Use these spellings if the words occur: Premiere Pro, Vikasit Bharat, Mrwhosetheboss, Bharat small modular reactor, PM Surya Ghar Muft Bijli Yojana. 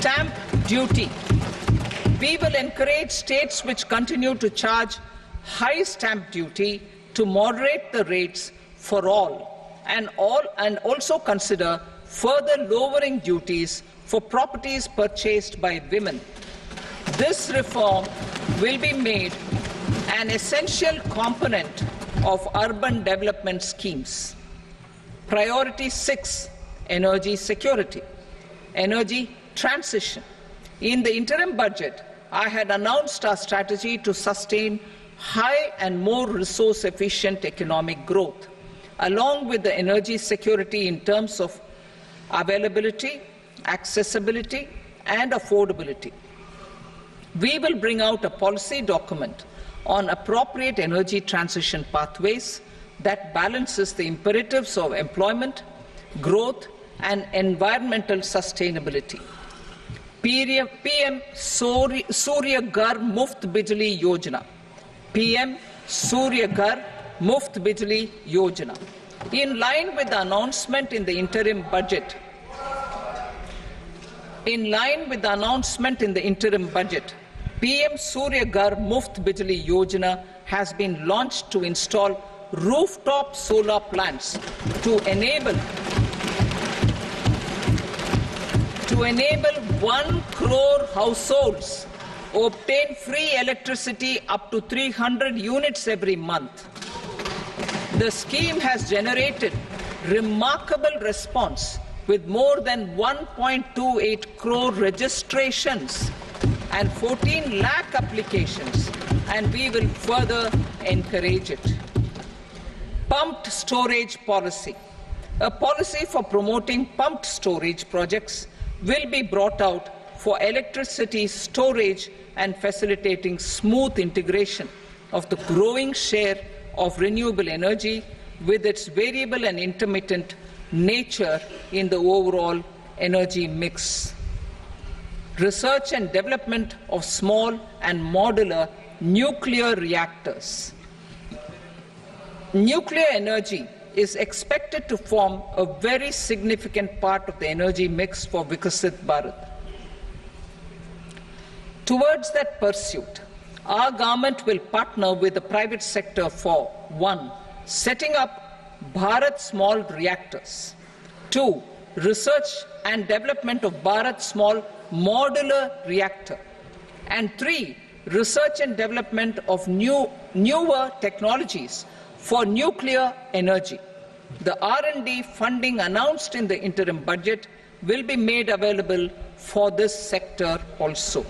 stamp duty. We will encourage states which continue to charge high stamp duty to moderate the rates for all and also consider further lowering duties for properties purchased by women. This reform will be made an essential component of urban development schemes. Priority 6, energy security, energy transition. In the interim budget, I had announced our strategy to sustain high and more resource-efficient economic growth, along with the energy security in terms of availability, accessibility, and affordability. We will bring out a policy document on appropriate energy transition pathways that balances the imperatives of employment, growth, and environmental sustainability. PM Surya Ghar Muft Bijli Yojana. PM Surya Ghar Muft Bijli Yojana. In line with the announcement in the interim budget, PM Surya Ghar Muft Bijli Yojana has been launched to install rooftop solar plants to enable 1 crore households obtain free electricity up to 300 units every month. The scheme has generated remarkable response with more than 1.28 crore registrations and 14 lakh applications, and we will further encourage it. Pumped storage policy. A policy for promoting pumped storage projects will be brought out for electricity storage and facilitating smooth integration of the growing share of renewable energy with its variable and intermittent nature in the overall energy mix. Research and development of small and modular nuclear reactors. Nuclear energy is expected to form a very significant part of the energy mix for Vikasit Bharat. Towards that pursuit, our government will partner with the private sector for 1. Setting up Bharat small reactors, 2. Research and development of Bharat small modular reactor, and 3. Research and development of newer technologies for nuclear energy. The R&D funding announced in the interim budget will be made available for this sector also.